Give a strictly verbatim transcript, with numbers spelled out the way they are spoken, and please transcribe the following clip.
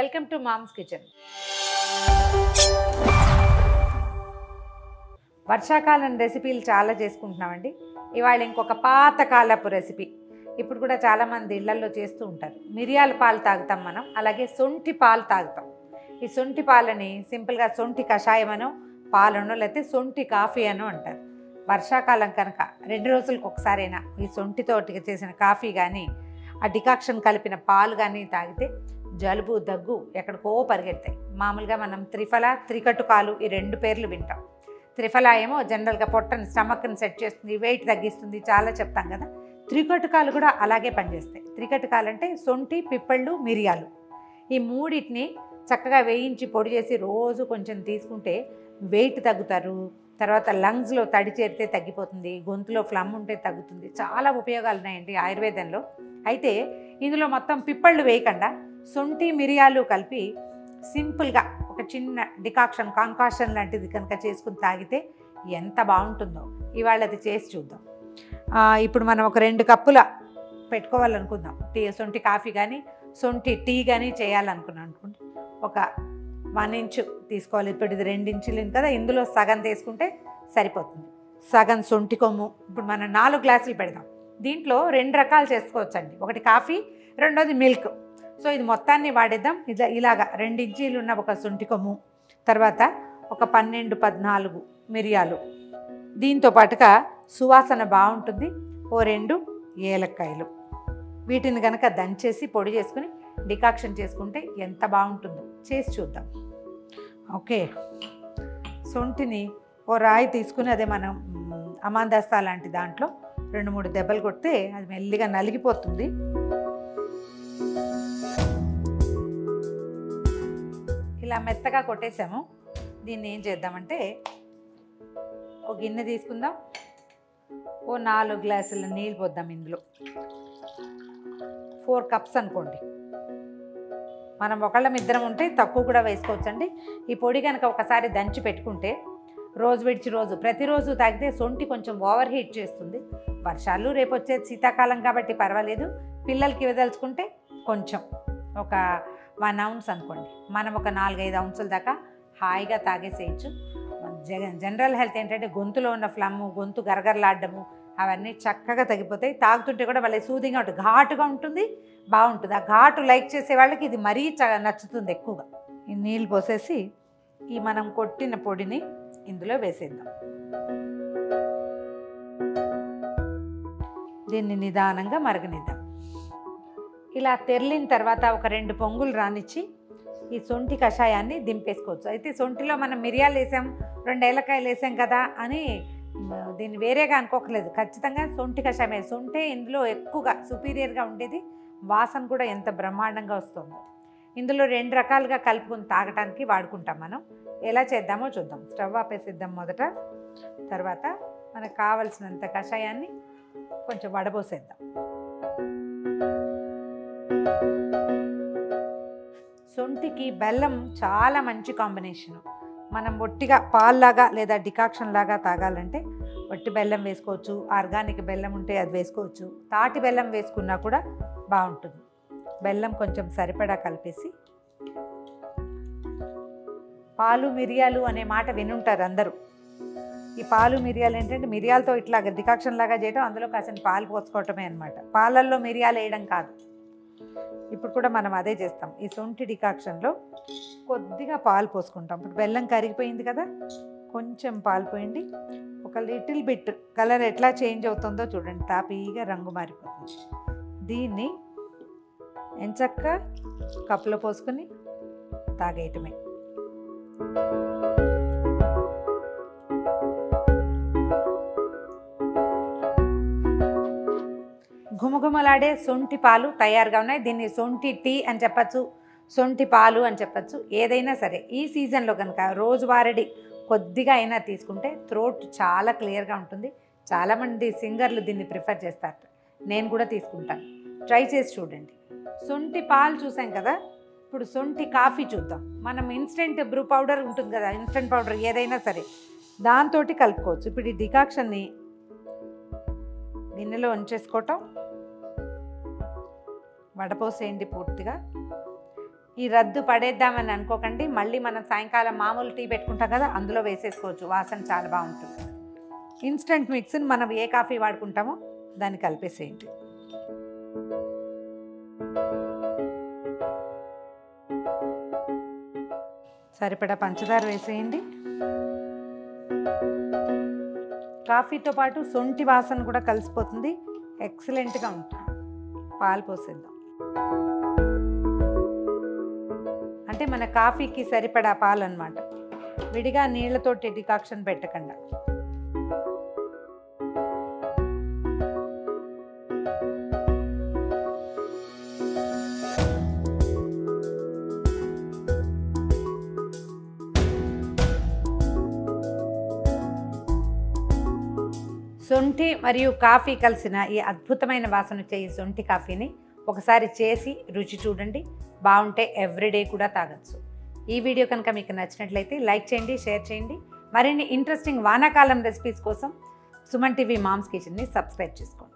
Welcome to moms kitchen. వర్షాకాలం రెసిపీలు చాలా చేసుకుంటున్నామండి. ఇవాళ ఇంకొక పాతకాలపు రెసిపీ, ఇప్పుడు కూడా చాలామంది ఇళ్లల్లో చేస్తూ ఉంటారు. మిరియాల పాలు తాగుతాం మనం, అలాగే శొంఠి పాలు తాగుతాం. ఈ శొంఠి పాలని సింపుల్గా శొంఠి కషాయమనో పాలనో లేకపోతే శొంఠి కాఫీ అనో అంటారు. వర్షాకాలం కనుక రెండు రోజులకు ఒకసారైనా ఈ శొంఠితోటి చేసిన కాఫీ కానీ ఆ డికాక్షన్ కలిపిన పాలు కానీ తాగితే జలుబు దగ్గు ఎక్కడికో పరిగెడతాయి. మామూలుగా మనం త్రిఫల, త్రికటుకాలు ఈ రెండు పేర్లు వింటాం. త్రిఫల ఏమో జనరల్గా పొట్టని, స్టమక్ని సెట్ చేస్తుంది, వెయిట్ తగ్గిస్తుంది, చాలా చెప్తాం కదా. త్రికటుకాలు కూడా అలాగే పనిచేస్తాయి. త్రికటుకాలు అంటే శొంఠి, పిప్పళ్ళు, మిరియాలు, ఈ మూడింటిని చక్కగా వేయించి పొడి చేసి రోజు కొంచెం తీసుకుంటే వెయిట్ తగ్గుతారు. తర్వాత లంగ్స్లో తడి చేరితే తగ్గిపోతుంది, గొంతులో ఫ్లమ్ ఉంటే తగ్గుతుంది. చాలా ఉపయోగాలు ఉన్నాయండి ఆయుర్వేదంలో. అయితే ఇందులో మొత్తం పిప్పళ్ళు వేయకుండా శొంఠి, మిరియాలు కలిపి సింపుల్గా ఒక చిన్న డికాక్షన్, కాంకాషన్ లాంటిది కనుక చేసుకుని తాగితే ఎంత బాగుంటుందో ఇవాళ అది చేసి చూద్దాం. ఇప్పుడు మనం ఒక రెండు కప్పుల పెట్టుకోవాలనుకుందాం. టీ, శొంఠి కాఫీ కానీ శొంఠి టీ కానీ చేయాలనుకున్నాం అనుకోండి. ఒక వన్ ఇంచు తీసుకోవాలి. ఇప్పుడు ఇది రెండు ఇంచులు కదా, ఇందులో సగం తీసుకుంటే సరిపోతుంది. సగం శొంఠి కొమ్ము. ఇప్పుడు మనం నాలుగు గ్లాసులు పెడదాం. దీంట్లో రెండు రకాలు చేసుకోవచ్చండి, ఒకటి కాఫీ, రెండోది మిల్క్. సో ఇది మొత్తాన్ని వాడేద్దాం. ఇలా ఇలాగా రెండు ఇంచీలు ఉన్న ఒక శొంఠి కొమ్ము, తర్వాత ఒక పన్నెండు పద్నాలుగు మిరియాలు, దీంతో పాటుగా సువాసన బాగుంటుంది ఓ రెండు ఏలక్కాయలు. వీటిని కనుక దంచేసి పొడి చేసుకుని డికాక్షన్ చేసుకుంటే ఎంత బాగుంటుందో చేసి చూద్దాం. ఓకే, శొంఠిని ఓ రాయి తీసుకుని అదే మనం అమాందస్తా లాంటి దాంట్లో రెండు మూడు దెబ్బలు కొడితే అది మెల్లిగా నలిగిపోతుంది. ఇలా మెత్తగా కొట్టేసాము. దీన్ని ఏం చేద్దామంటే ఒక గిన్నె తీసుకుందాం. ఓ నాలుగు గ్లాసుల నీళ్ళు పోద్దాం. ఇందులో ఫోర్ కప్స్ అనుకోండి. మనం ఒకళ్ళం ఇద్దరం ఉంటే తక్కువ కూడా వేసుకోవచ్చండి. ఈ పొడి కనుక ఒకసారి దంచి పెట్టుకుంటే రోజు విడిచి రోజు, ప్రతిరోజు తాగితే శొంఠి కొంచెం ఓవర్ హీట్ చేస్తుంది. వర్షాలు రేపు వచ్చేది శీతాకాలం కాబట్టి పర్వాలేదు. పిల్లలకి ఇవ్వదలుచుకుంటే కొంచెం ఒక వన్ అవన్స్ అనుకోండి, మనం ఒక నాలుగైదు అవన్సుల దాకా హాయిగా తాగేసేయచ్చు. జనరల్ హెల్త్ ఏంటంటే గొంతులో ఉన్న ఫ్లమ్, గొంతు గరగరలాడము అవన్నీ చక్కగా తగ్గిపోతాయి. తాగుతుంటే కూడా వాళ్ళకి సూదింగా ఉంటుంది, ఘాటుగా ఉంటుంది, బాగుంటుంది. ఆ ఘాటు లైక్ చేసే వాళ్ళకి ఇది మరీ నచ్చుతుంది ఎక్కువగా. ఈ నీళ్ళు పోసేసి ఈ మనం కొట్టిన పొడిని ఇందులో వేసేద్దాం. దీన్ని నిదానంగా మరగనిద్దాం. ఇలా తెరలిన తర్వాత ఒక రెండు పొంగులు రానిచ్చి ఈ శొంఠి కషాయాన్ని దింపేసుకోవచ్చు. అయితే శొంఠిలో మనం మిరియాలు వేసాం, రెండు ఏలకాయలు వేసాం కదా అని దీన్ని వేరేగా అనుకోకలేదు. ఖచ్చితంగా శొంఠి కషాయమే. శొంఠే ఇందులో ఎక్కువగా సుపీరియర్గా ఉండేది. వాసన కూడా ఎంత బ్రహ్మాండంగా వస్తుందో. ఇందులో రెండు రకాలుగా కలుపుకుని తాగటానికి వాడుకుంటాం. మనం ఎలా చేద్దామో చూద్దాం. స్టవ్ ఆపేసిద్దాం మొదట. తర్వాత మనకు కావలసినంత కషాయాన్ని కొంచెం వడబోసేద్దాం. శొంఠికి బెల్లం చాలా మంచి కాంబినేషను. మనం ఒట్టిగా పాల్లాగా లేదా డికాక్షన్ లాగా తాగాలంటే ఒట్టి బెల్లం వేసుకోవచ్చు, ఆర్గానిక్ బెల్లం ఉంటే అది వేసుకోవచ్చు, తాటి బెల్లం వేసుకున్నా కూడా బాగుంటుంది. బెల్లం కొంచెం సరిపడా కలిపేసి, పాలు మిరియాలు అనే మాట వినుంటారు అందరూ. ఈ పాలు మిరియాలు ఏంటంటే మిరియాలతో ఇట్లా డికాక్షన్ లాగా చేయడం, అందులో కాసిన పాలు పోసుకోవటమే అనమాట. పాలల్లో మిరియాలు వేయడం కాదు. ఇప్పుడు కూడా మనం అదే చేస్తాం. ఈ శొంఠి డికాక్షన్లో కొద్దిగా పాలు పోసుకుంటాం. ఇప్పుడు బెల్లం కరిగిపోయింది కదా, కొంచెం పాలు పోయండి. ఒక లిటిల్ బిట్. కలర్ ఎట్లా చేంజ్ అవుతుందో చూడండి, తాపీగా రంగు మారిపోతుంది. దీన్ని ఎంచక్క కప్పులో పోసుకొని తాగేయటమే. ఘుమఘుమలాడే శొంఠి పాలు తయారుగా ఉన్నాయి. దీన్ని శొంఠి టీ అని చెప్పచ్చు, శొంఠి పాలు అని చెప్పచ్చు. ఏదైనా సరే ఈ సీజన్లో కనుక రోజువారీ కొద్దిగా అయినా తీసుకుంటే థ్రోట్ చాలా క్లియర్గా ఉంటుంది. చాలామంది సింగర్లు దీన్ని ప్రిఫర్ చేస్తారు. నేను కూడా తీసుకుంటాను. ట్రై చేసి చూడండి. శొంఠి పాలు చూసాం కదా, ఇప్పుడు శొంఠి కాఫీ చూద్దాం. మనం ఇన్స్టెంట్ బ్రూ పౌడర్ ఉంటుంది కదా, ఇన్స్టెంట్ పౌడర్ ఏదైనా సరే దాంతో కలుపుకోవచ్చు. ఇప్పుడు ఈ డికాక్షన్ని గిన్నెలో ఉంచేసుకోవటం, వడపోసేయండి పూర్తిగా. ఈ రద్దు పడేద్దామని అనుకోకండి, మళ్ళీ మనం సాయంకాలం మామూలు టీ పెట్టుకుంటాం కదా అందులో వేసేసుకోవచ్చు, వాసన చాలా బాగుంటుంది. ఇన్స్టెంట్ మిక్స్ని మనం ఏ కాఫీ వాడుకుంటామో దాన్ని కలిపేసేయండి. సరిపడా పంచదార వేసేయండి. కాఫీతో పాటు శొంఠి వాసన కూడా కలిసిపోతుంది, ఎక్సలెంట్గా ఉంటుంది. పాలు పోసేద్దాం. అంటే మన కాఫీకి సరిపడా పాలు అన్నమాట. విడిగా నీళ్లతోటి డికాక్షన్ పెట్టకుండా. శొంఠి మరియు కాఫీ కలిసిన ఈ అద్భుతమైన వాసన వచ్చే ఈ శొంఠి కాఫీని ఒకసారి చేసి రుచి చూడండి. బాగుంటే ఎవ్రీడే కూడా తాగొచ్చు. ఈ వీడియో కనుక మీకు నచ్చినట్లయితే లైక్ చేయండి, షేర్ చేయండి. మరిన్ని ఇంట్రెస్టింగ్ వానాకాలం రెసిపీస్ కోసం సుమన్ టీవీ మామ్స్ కిచెన్ని సబ్స్క్రైబ్ చేసుకోండి.